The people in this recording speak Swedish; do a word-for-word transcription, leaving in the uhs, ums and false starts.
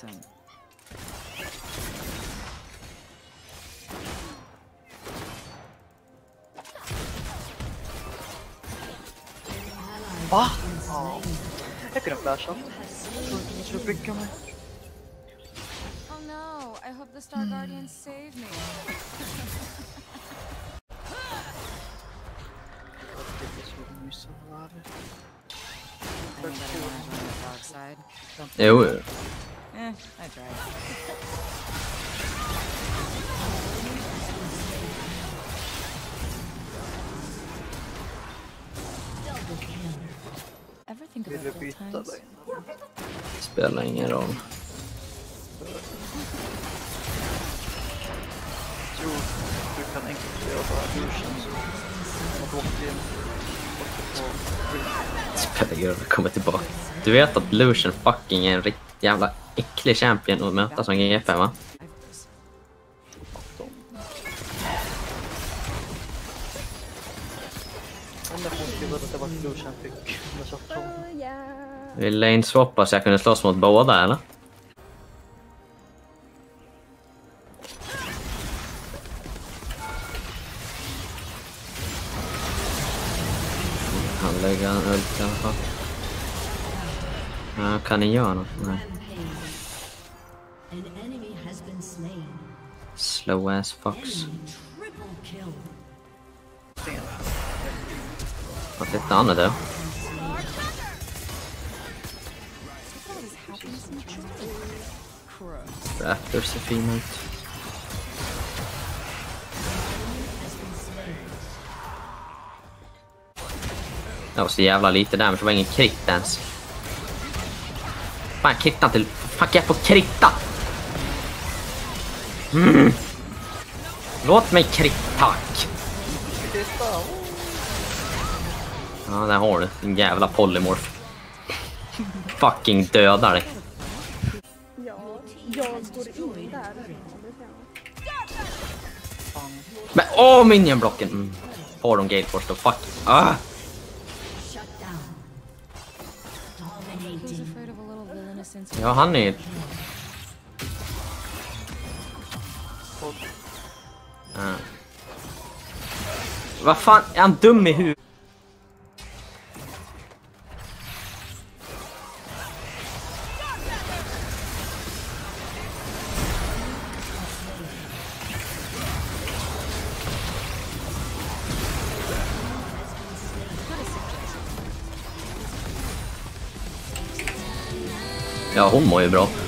person. Va? Ja. Jag kunde flasha. Tror du brygga mig? Oh no, I hope the Star Guardian saved me. Jo. Eh, I tried. Everything about the spelar ingen roll. Jo, du kan enkelt göra bara Lucian så och Spelare kommer tillbaka. Du vet att Lucian fucking är en riktigt jävla äcklig champion att möta som G F, va? Jag vill lane swappa så jag kunde slåss mot båda, eller? Han lägger en ult i alla fall. Ja, kan ni göra något? Nej. Slow ass fox. Vad tittar han då? Raptor ser fin ut. Det var så jävla lite där, men det var ingen krit ens. Fan, kritta till. Fan, jag får kritta. Mm. Låt mig kritta, tack. Ja, där har du. Din jävla polymorf. Fucking dödar dig. Ja, jag går in där. Men, åh, minionblocken. Mm. Har de Galeforce då? Fuck. Ah. Ja, han är ju... Ah. Vad fan? Är han dum i huvudet? Ja, hon mår ju bra.